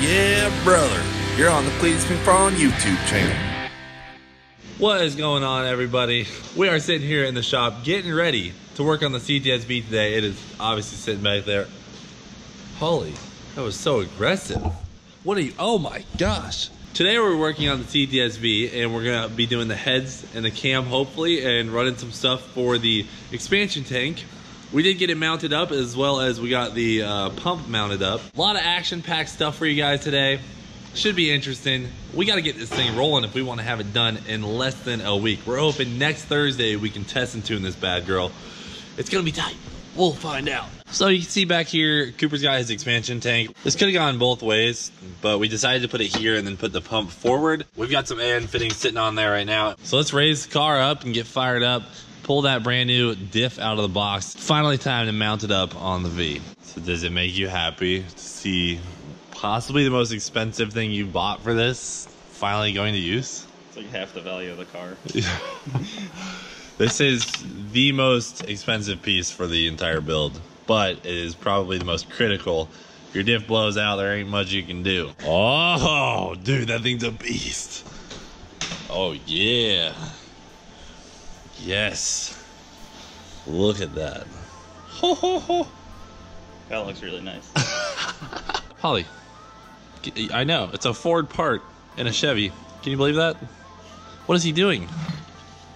yeah, brother. You're on the Cleetus McFarland YouTube channel. What is going on, everybody? We are sitting here in the shop getting ready to work on the CTSV today. It is obviously sitting back there. Holly, that was so aggressive. What are you? Oh my gosh. Today we're working on the CTSV and we're gonna be doing the heads and the cam hopefully and running some stuff for the expansion tank. We did get it mounted up as well as we got the pump mounted up. A lot of action-packed stuff for you guys today. Should be interesting. We gotta get this thing rolling if we wanna have it done in less than a week. We're hoping next Thursday we can test and tune this bad girl. It's gonna be tight. We'll find out. So you can see back here, Cooper's got his expansion tank. This could have gone both ways, but we decided to put it here and then put the pump forward. We've got some air and fittings sitting on there right now. So let's raise the car up and get fired up, pull that brand new diff out of the box. Finally time to mount it up on the V. So does it make you happy to see possibly the most expensive thing you bought for this finally going to use? It's like half the value of the car. This is the most expensive piece for the entire build, but it is probably the most critical. Your diff blows out, there ain't much you can do. Oh, dude, that thing's a beast. Oh, yeah. Yes. Look at that. Ho, ho, ho. That looks really nice. Holly, I know, it's a Ford part in a Chevy. Can you believe that? What is he doing?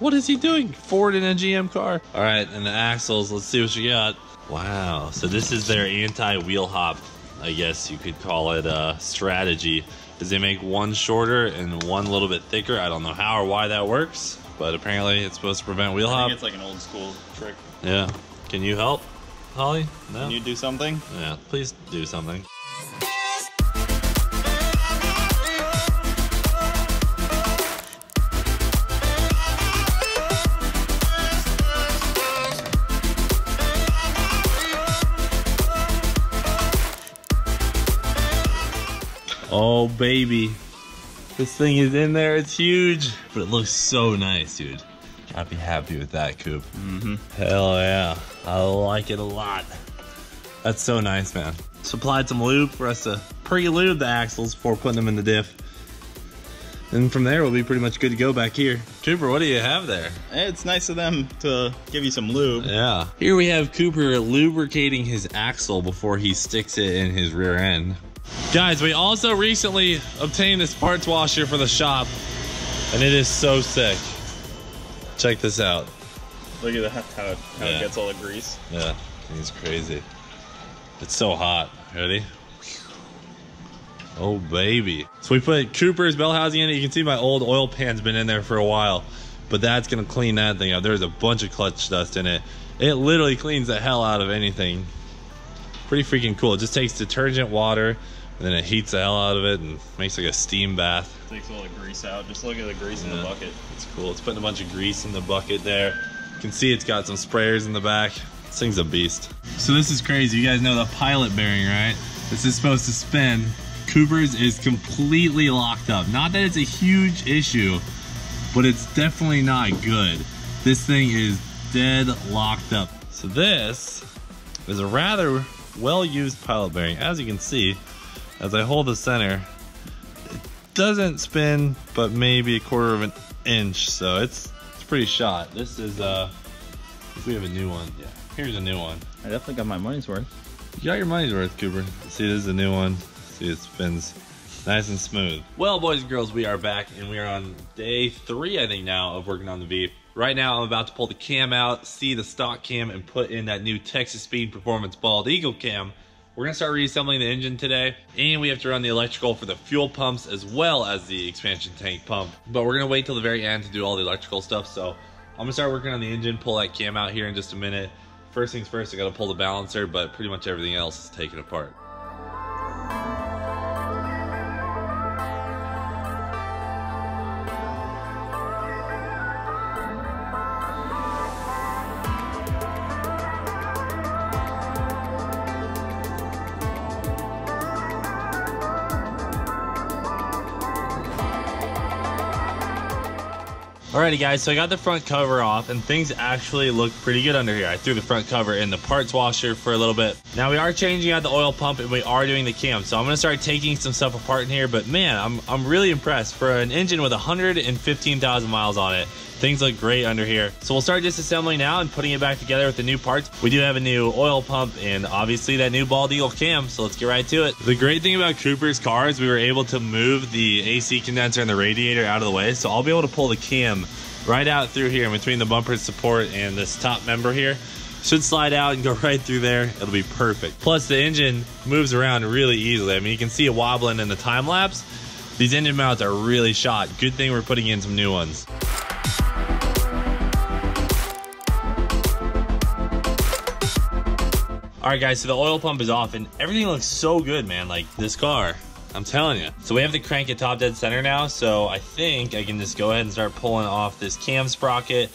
What is he doing? Ford in a GM car. All right, and the axles, let's see what you got. Wow, so this is their anti-wheel hop, I guess you could call it a strategy, because they make one shorter and one a little bit thicker. I don't know how or why that works, but apparently it's supposed to prevent wheel hop. I think it's like an old school trick. Yeah. Can you help, Holly? No? Can you do something? Yeah, please do something. Oh baby, this thing is in there, it's huge, but it looks so nice, dude. Gotta be happy with that, Coop. Mm-hmm. Hell yeah, I like it a lot. That's so nice, man. Supplied some lube for us to pre-lube the axles before putting them in the diff. And from there, we'll be pretty much good to go back here. Cooper, what do you have there? It's nice of them to give you some lube. Yeah. Here we have Cooper lubricating his axle before he sticks it in his rear end. Guys, we also recently obtained this parts washer for the shop, and it is so sick. Check this out. Look at that, how it gets all the grease. Yeah, it's crazy. It's so hot. Ready? Oh, baby. So we put Cooper's bell housing in it. You can see my old oil pan's been in there for a while, but that's going to clean that thing up. There's a bunch of clutch dust in it. It literally cleans the hell out of anything. Pretty freaking cool. It just takes detergent, water, and then it heats the hell out of it and makes like a steam bath. It takes all the grease out. Just look at the grease in the bucket. It's cool. It's putting a bunch of grease in the bucket there. You can see it's got some sprayers in the back. This thing's a beast. So this is crazy. You guys know the pilot bearing, right? This is supposed to spin. Cooper's is completely locked up. Not that it's a huge issue, but it's definitely not good. This thing is dead locked up. So this is a rather well-used pilot bearing. As you can see, as I hold the center, it doesn't spin, but maybe a quarter of an inch, so it's pretty shot. This is, if we have a new one, yeah, here's a new one. I definitely got my money's worth. You got your money's worth, Cooper. See, this is a new one. See, it spins nice and smooth. Well, boys and girls, we are back, and we are on day 3, I think now, of working on the V. Right now, I'm about to pull the cam out, see the stock cam, and put in that new Texas Speed Performance Bald Eagle cam. We're gonna start reassembling the engine today, and we have to run the electrical for the fuel pumps as well as the expansion tank pump. But we're gonna wait till the very end to do all the electrical stuff, so I'm gonna start working on the engine, pull that cam out here in just a minute. First things first, I gotta pull the balancer, but pretty much everything else is taken apart. Alrighty guys, so I got the front cover off and things actually look pretty good under here. I threw the front cover in the parts washer for a little bit. Now we are changing out the oil pump and we are doing the cam. So I'm gonna start taking some stuff apart in here, but man, I'm really impressed. For an engine with 115,000 miles on it, things look great under here. So we'll start disassembling now and putting it back together with the new parts. We do have a new oil pump and obviously that new Bald Eagle cam, so let's get right to it. The great thing about Cooper's car is we were able to move the AC condenser and the radiator out of the way, so I'll be able to pull the cam right out through here in between the bumper support and this top member here. Should slide out and go right through there. It'll be perfect. Plus the engine moves around really easily. I mean, you can see it wobbling in the time lapse. These engine mounts are really shot. Good thing we're putting in some new ones. All right guys, so the oil pump is off and everything looks so good, man. Like this car, I'm telling you. So we have the crank at top dead center now. So I think I can just go ahead and start pulling off this cam sprocket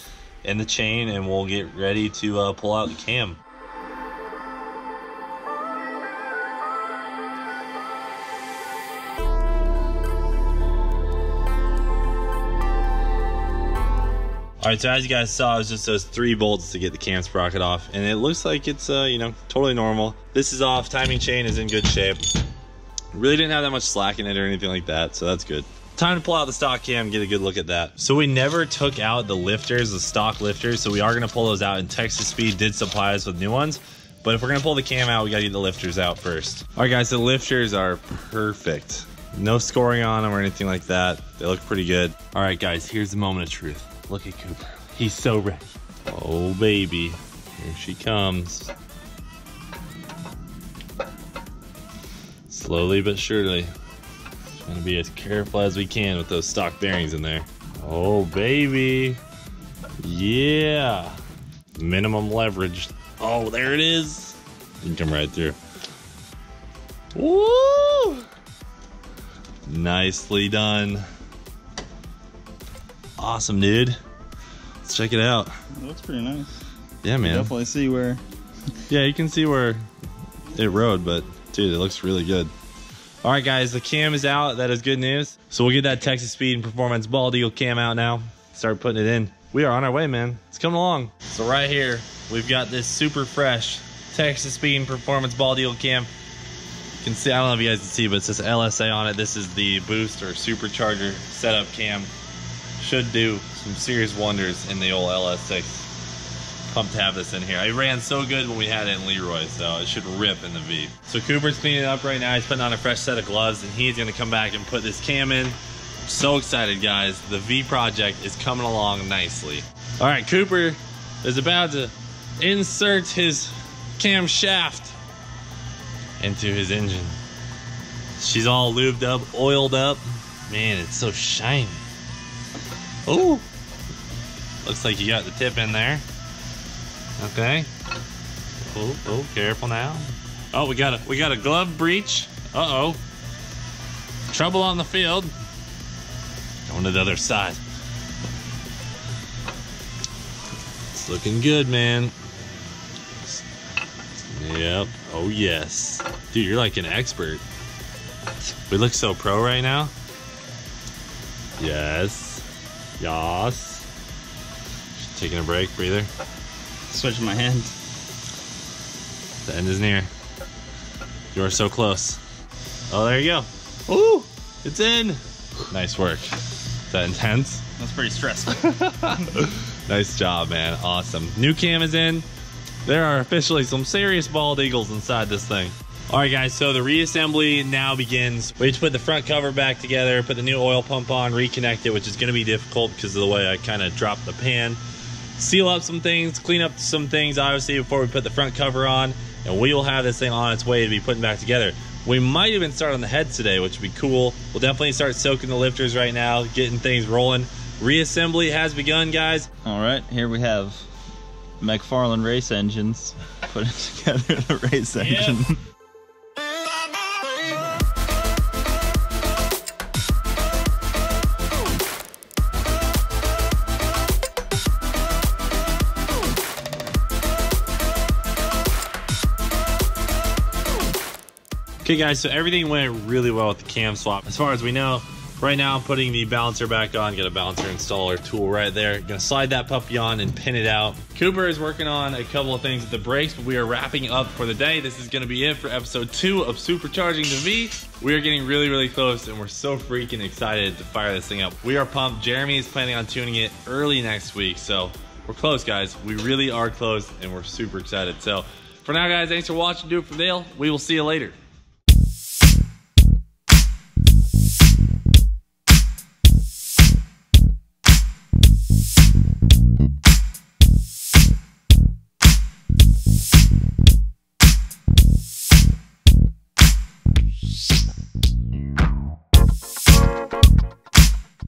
and the chain and we'll get ready to pull out the cam. All right, so as you guys saw, it was just those 3 bolts to get the cam sprocket off, and it looks like it's, you know, totally normal. This is off, timing chain is in good shape. Really didn't have that much slack in it or anything like that, so that's good. Time to pull out the stock cam and get a good look at that. So we never took out the lifters, the stock lifters, so we are gonna pull those out, and Texas Speed did supply us with new ones. But if we're gonna pull the cam out, we gotta get the lifters out first. All right guys, so the lifters are perfect. No scoring on them or anything like that. They look pretty good. All right guys, here's the moment of truth. Look at Cooper. He's so ready. Oh, baby. Here she comes. Slowly but surely. Trying to be as careful as we can with those stock bearings in there. Oh, baby. Yeah. Minimum leverage. Oh, there it is. You can come right through. Woo! Nicely done. Awesome, dude. Let's check it out. It looks pretty nice. Yeah, man. You definitely see where. Yeah, you can see where it rode, but dude, it looks really good. All right, guys, the cam is out. That is good news. So we'll get that Texas Speed and Performance Bald Eagle cam out now. Start putting it in. We are on our way, man. It's coming along. So right here, we've got this super fresh Texas Speed and Performance Bald Eagle cam. You can see, I don't know if you guys can see, but it says LSA on it. This is the boost or supercharger setup cam. Should do some serious wonders in the old LS6. Pumped to have this in here. It ran so good when we had it in Leroy, so it should rip in the V. So Cooper's cleaning it up right now. He's putting on a fresh set of gloves, and he's gonna come back and put this cam in. I'm so excited, guys. The V project is coming along nicely. All right, Cooper is about to insert his camshaft into his engine. She's all lubed up, oiled up. Man, it's so shiny. Oh, looks like you got the tip in there. Okay. Oh, careful now. Oh, we got a glove breach. Uh-oh. Trouble on the field. Going to the other side. It's looking good, man. Yep. Oh, yes. Dude, you're like an expert. We look so pro right now. Yes. Yas. Taking a break, breather. Switching my hand. The end is near. You are so close. Oh, there you go. Ooh, it's in. Nice work. Is that intense? That's pretty stressful. Nice job, man. Awesome. New cam is in. There are officially some serious bald eagles inside this thing. All right, guys, so the reassembly now begins. We just put the front cover back together, put the new oil pump on, reconnect it, which is gonna be difficult because of the way I kind of dropped the pan. Seal up some things, clean up some things, obviously, before we put the front cover on, and we will have this thing on its way to be putting back together. We might even start on the heads today, which would be cool. We'll definitely start soaking the lifters right now, getting things rolling. Reassembly has begun, guys. All right, here we have McFarland Race Engines putting together the race engine. Yeah. Okay guys, so everything went really well with the cam swap. As far as we know, Right now I'm putting the balancer back on, got a balancer installer tool right there. Gonna slide that puppy on and pin it out. Cooper is working on a couple of things with the brakes, but we are wrapping up for the day. This is gonna be it for episode 2 of Supercharging the V. We are getting really, really close and we're so freaking excited to fire this thing up. We are pumped. Jeremy is planning on tuning it early next week. So we're close, guys. We really are close and we're super excited. So for now, guys, thanks for watching. Do it for Dale. We will see you later.